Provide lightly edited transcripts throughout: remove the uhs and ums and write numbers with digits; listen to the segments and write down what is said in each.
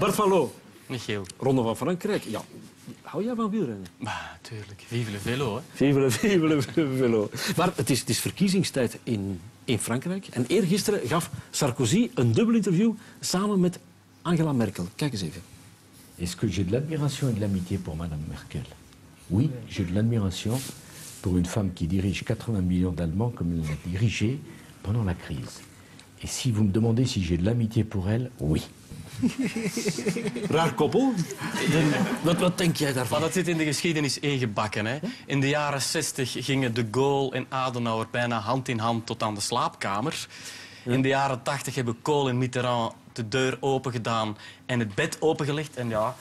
Bart Van Loo. Michiel. Ronde van Frankrijk. Ja. Hou jij van wielrennen? Bah, tuurlijk. Vive le vélo, hè. Vive le vélo. Maar het is verkiezingstijd in Frankrijk. En eergisteren gaf Sarkozy een dubbel interview samen met Angela Merkel. Kijk eens even. Est-ce que j'ai de l'admiration et de l'amitié pour Madame Merkel? Oui, j'ai de l'admiration pour une femme qui dirige 80 millions d'Allemands comme elle l'a dirigé pendant la crise. Et si vous me demandez si j'ai de l'amitié pour elle, oui. Raar koppel. Wat denk jij daarvan? Maar dat zit in de geschiedenis ingebakken. Hè? In de jaren 60 gingen De Gaulle en Adenauer bijna hand in hand tot aan de slaapkamer. Ja. In de jaren 80 hebben Kohl en Mitterrand de deur open gedaan en het bed opengelegd. En ja,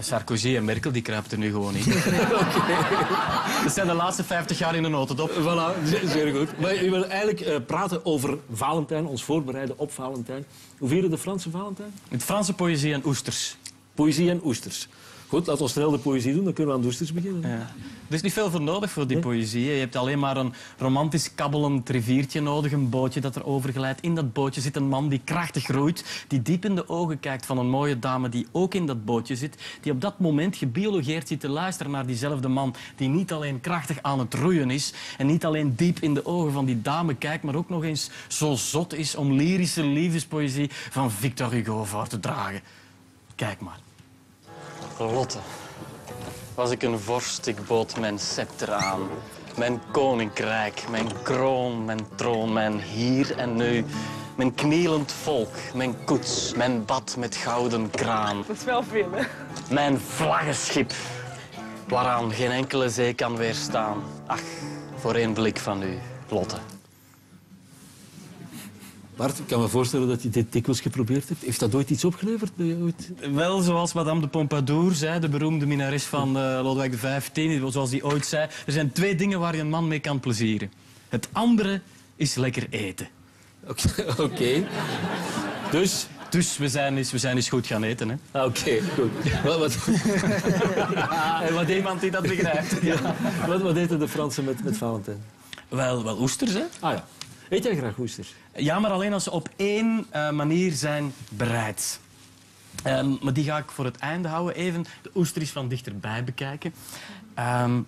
Sarkozy en Merkel die kruipen er nu gewoon in. Okay. Dat zijn de laatste 50 jaar in een notendop. Voilà, zeer goed. Maar je wil eigenlijk praten over Valentijn, ons voorbereiden op Valentijn. Hoe vieren de Franse Valentijn? Met Franse poëzie en oesters. Poëzie en oesters. Goed, laten we snel de poëzie doen, dan kunnen we aan de oesters beginnen. Ja. Er is niet veel voor nodig voor die poëzie. Je hebt alleen maar een romantisch kabbelend riviertje nodig, een bootje dat er overglijdt. In dat bootje zit een man die krachtig roeit, die diep in de ogen kijkt van een mooie dame die ook in dat bootje zit, die op dat moment gebiologeerd zit te luisteren naar diezelfde man die niet alleen krachtig aan het roeien is en niet alleen diep in de ogen van die dame kijkt, maar ook nog eens zo zot is om lyrische liefdespoëzie van Victor Hugo voor te dragen. Kijk maar. Lotte, was ik een vorst, ik bood mijn scepter aan. Mijn koninkrijk, mijn kroon, mijn troon, mijn hier en nu. Mijn knielend volk, mijn koets, mijn bad met gouden kraan. Dat is wel veel, hè? Mijn vlaggenschip, waaraan geen enkele zee kan weerstaan. Ach, voor één blik van u, Lotte. Bart, ik kan me voorstellen dat je dit dikwijls geprobeerd hebt. Heeft dat ooit iets opgeleverd bij jou? Wel, zoals Madame de Pompadour zei, de beroemde minnares van Lodewijk XV, zoals die ooit zei, er zijn twee dingen waar je een man mee kan plezieren. Het andere is lekker eten. Oké. Dus? Dus we zijn eens goed gaan eten, hè. Ah, oké, goed. Wat? En wat iemand die dat begrijpt. Ja. Wat eten de Fransen met Valentijn? Wel oesters, hè. Ah ja. Eet jij graag oesters? Ja, maar alleen als ze op één manier zijn bereid. Maar die ga ik voor het einde houden. Even de oesters van dichterbij bekijken. Een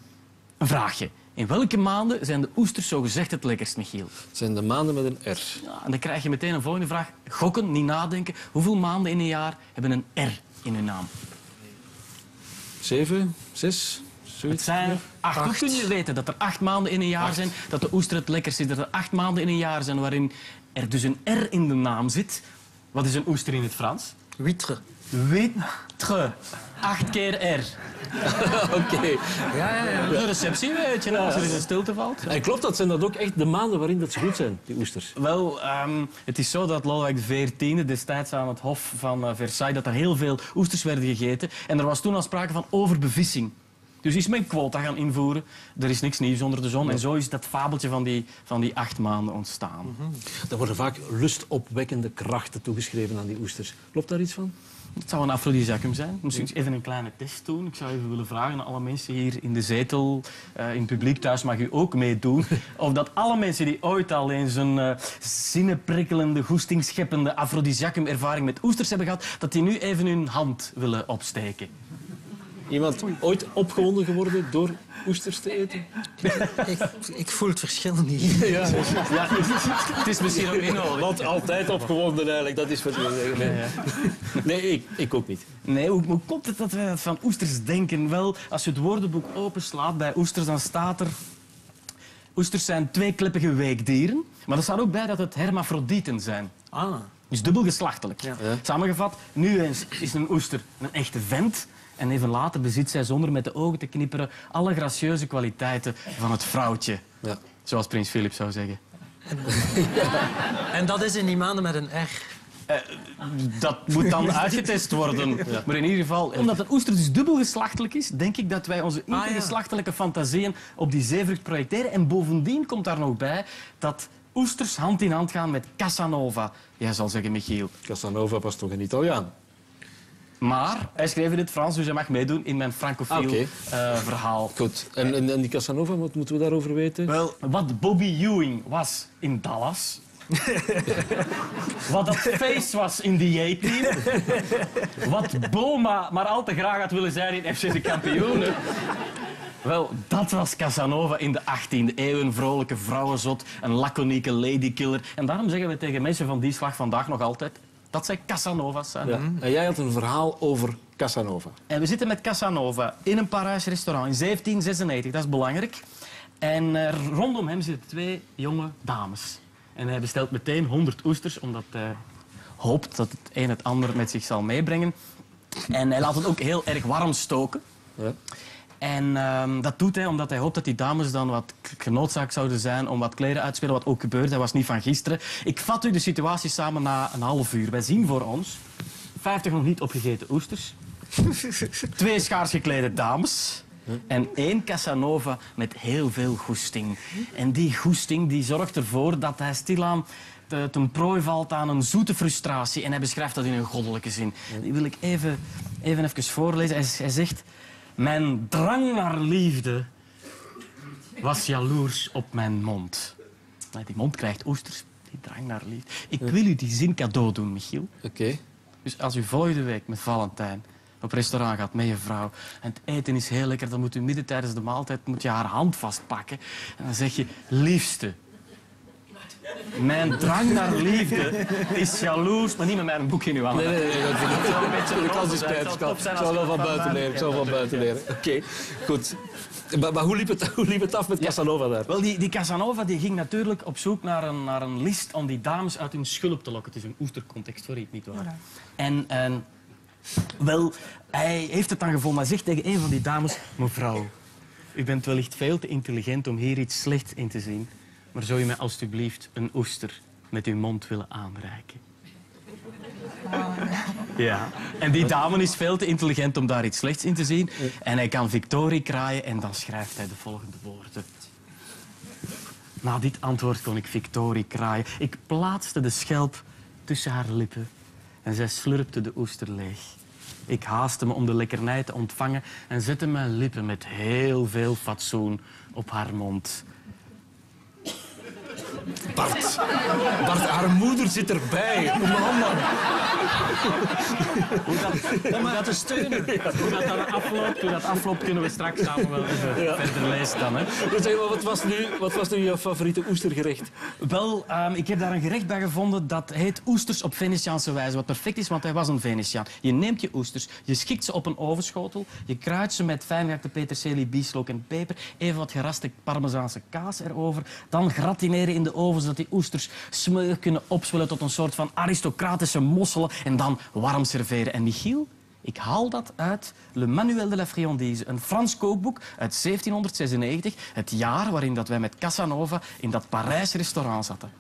vraagje. In welke maanden zijn de oesters zogezegd het lekkerst, Michiel? Het zijn de maanden met een R. Ja, en dan krijg je meteen een volgende vraag. Gokken, niet nadenken. Hoeveel maanden in een jaar hebben een R in hun naam? 7, 6... Het zijn 8. Hoe kun je weten dat er 8 maanden in een jaar zijn, dat de oester het lekkerst is, dat er 8 maanden in een jaar zijn waarin er dus een R in de naam zit? Wat is een oester in het Frans? Huître. Huître. 8 keer R. Oké. Ja. De receptie, weet je nou, als er eens een stilte valt. En klopt dat? Zijn dat ook echt de maanden waarin dat ze goed zijn, die oesters? Wel, het is zo dat Lodewijk XIV, destijds aan het hof van Versailles, dat er heel veel oesters werden gegeten. En er was toen al sprake van overbevissing. Dus is men quota gaan invoeren. Er is niks nieuws onder de zon. En zo is dat fabeltje van die 8 maanden ontstaan. Er worden vaak lustopwekkende krachten toegeschreven aan die oesters. Klopt daar iets van? Het zou een afrodisiacum zijn. Misschien even een kleine test doen. Ik zou even willen vragen aan alle mensen hier in de zetel, in het publiek thuis mag u ook meedoen, of dat alle mensen die ooit al eens een zinnenprikkelende, goestingscheppende afrodisiacum-ervaring met oesters hebben gehad, dat die nu even hun hand willen opsteken. Iemand ooit opgewonden geworden door oesters te eten? Ik voel het verschil niet. Ja, het is misschien ook niet nodig. Want altijd opgewonden eigenlijk, dat is wat je zeggen. Nee, ik ook niet. Nee, hoe komt het dat wij dat van oesters denken? Wel, als je het woordenboek openslaat bij oesters, dan staat er... Oesters zijn tweekleppige weekdieren, maar er staat ook bij dat het hermafrodieten zijn. Ah. Dus dubbel geslachtelijk. Ja. Samengevat, nu eens is een oester een echte vent... En even later bezit zij, zonder met de ogen te knipperen, alle gracieuze kwaliteiten van het vrouwtje. Ja. Zoals Prins Philip zou zeggen. En dat is in die maanden met een R. Dat moet dan uitgetest worden. Ja. Maar in ieder geval... Omdat een oester dus dubbel geslachtelijk is, denk ik dat wij onze intergeslachtelijke fantasieën op die zeevrucht projecteren. En bovendien komt daar nog bij dat oesters hand in hand gaan met Casanova. Jij zal zeggen, Michiel. Casanova was toch een Italiaan? Maar hij schreef in het Frans, dus hij mag meedoen in mijn francofiel verhaal. Goed. En die Casanova, wat moeten we daarover weten? Wel, wat Bobby Ewing was in Dallas, Wat dat Face was in die A-team. Wat Boma maar al te graag had willen zijn in FC's de kampioenen. Wel, dat was Casanova in de 18e eeuw. Een vrolijke vrouwenzot, een laconieke ladykiller. En daarom zeggen we tegen mensen van die slag vandaag nog altijd... dat zij Casanova's zijn. Ja. En jij had een verhaal over Casanova. En we zitten met Casanova in een Parijs restaurant in 1796. Dat is belangrijk. En rondom hem zitten twee jonge dames. En hij bestelt meteen 100 oesters, omdat hij hoopt dat het een het ander met zich zal meebrengen. En hij laat het ook heel erg warm stoken. Ja. En dat doet hij omdat hij hoopt dat die dames dan wat genoodzaakt zouden zijn om wat kleren uit te spelen, wat ook gebeurt. Dat was niet van gisteren. Ik vat u de situatie samen na een half uur. Wij zien voor ons 50 nog niet opgegeten oesters, 2 schaars geklede dames en 1 Casanova met heel veel goesting. En die goesting die zorgt ervoor dat hij stilaan ten prooi valt aan een zoete frustratie. En hij beschrijft dat in een goddelijke zin. Die wil ik even voorlezen. Hij zegt... Mijn drang naar liefde was jaloers op mijn mond. Die mond krijgt oesters, die drang naar liefde. Ik wil u die zin cadeau doen, Michiel. Oké. Dus als u volgende week met Valentijn op restaurant gaat met je vrouw... en het eten is heel lekker, dan moet u midden tijdens de maaltijd moet je haar hand vastpakken. En dan zeg je, liefste... Mijn drang naar liefde is jaloers, maar niet met mijn boek in uw handen. Nee, dat zou een beetje een kans is kwijt. Ik zou wel van buiten leren. Oké, goed. Maar hoe liep het af met Casanova daar? Wel, die Casanova die ging natuurlijk op zoek naar een list om die dames uit hun schulp te lokken. Het is een oestercontext, sorry, niet waar. En wel, hij heeft het dan gevonden. Hij zegt tegen een van die dames, mevrouw, u bent wellicht veel te intelligent om hier iets slechts in te zien. Maar zou je mij alstublieft een oester met uw mond willen aanreiken? Ja. En die dame is veel te intelligent om daar iets slechts in te zien. En hij kan victorie kraaien en dan schrijft hij de volgende woorden. Na dit antwoord kon ik victorie kraaien. Ik plaatste de schelp tussen haar lippen en zij slurpte de oester leeg. Ik haastte me om de lekkernij te ontvangen en zette mijn lippen met heel veel fatsoen op haar mond. Bart, haar moeder zit erbij. Man. Hoe dat te steunen. Hoe dat afloopt, kunnen we straks samen wel even verder lezen dan. Hè. Dus, wat was nu jouw favoriete oestergerecht? Wel, ik heb daar een gerecht bij gevonden dat heet oesters op Venetiaanse wijze. Wat perfect is, want hij was een Venetiaan. Je neemt je oesters, je schikt ze op een ovenschotel, je kruidt ze met fijngehakte peterselie, bieslook en peper, even wat geraste parmezaanse kaas erover, dan gratineren in de oven, zodat die oesters smeuig kunnen opzwellen tot een soort van aristocratische mosselen en dan warm serveren. En Michiel, ik haal dat uit Le Manuel de la Friandise, een Frans kookboek uit 1796, het jaar waarin dat wij met Casanova in dat Parijs restaurant zaten.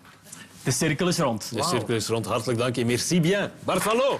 De cirkel is rond. Wow. De cirkel is rond. Hartelijk dank je. Merci bien. Bart Van Loo.